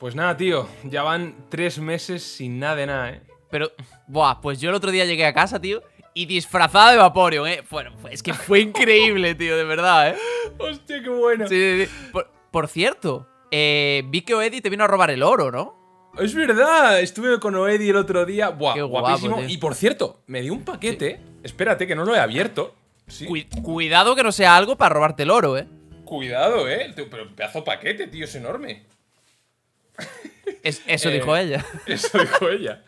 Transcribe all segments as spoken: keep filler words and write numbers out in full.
Pues nada, tío, ya van tres meses sin nada de nada, ¿eh? Pero, buah, pues yo el otro día llegué a casa, tío, y disfrazada de Vaporeon, ¿eh? Bueno, es que fue increíble, tío, de verdad, ¿eh? Hostia, qué bueno. Sí, sí, sí. Por, por cierto, eh, vi que Oedi te vino a robar el oro, ¿no? Es verdad, estuve con Oedi el otro día. Buah, qué guapísimo. Guapo, y por cierto, me dio un paquete. Sí. Espérate, que no lo he abierto. Sí. Cu- cuidado que no sea algo para robarte el oro, ¿eh? Cuidado, ¿eh? Pero un pedazo de paquete, tío, es enorme. Es, eso eh, dijo ella. Eso dijo ella.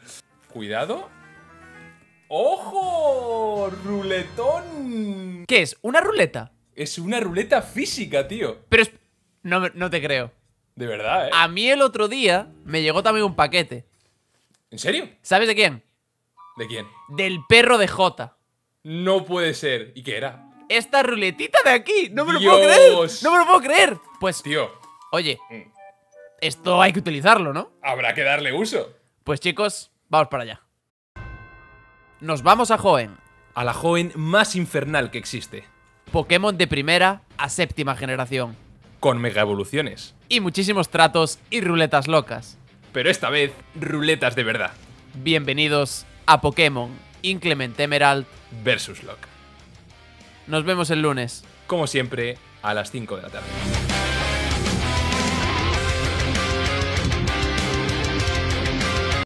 Cuidado. ¡Ojo! ¡Ruletón! ¿Qué es? ¿Una ruleta? Es una ruleta física, tío. Pero es... No, no te creo. De verdad, ¿eh? A mí el otro día me llegó también un paquete. ¿En serio? ¿Sabes de quién? ¿De quién? Del perro de Jota. No puede ser. ¿Y qué era? Esta ruletita de aquí. ¡No me lo Dios. puedo creer! ¡No me lo puedo creer! Pues... Tío. Oye. Mm. Esto hay que utilizarlo, ¿no? Habrá que darle uso. Pues chicos, vamos para allá. Nos vamos a Hoenn. A la Hoenn más infernal que existe. Pokémon de primera a séptima generación. Con mega evoluciones. Y muchísimos tratos y ruletas locas. Pero esta vez, ruletas de verdad. Bienvenidos a Pokémon Inclement Emerald versus. Locke. Nos vemos el lunes. Como siempre, a las cinco de la tarde.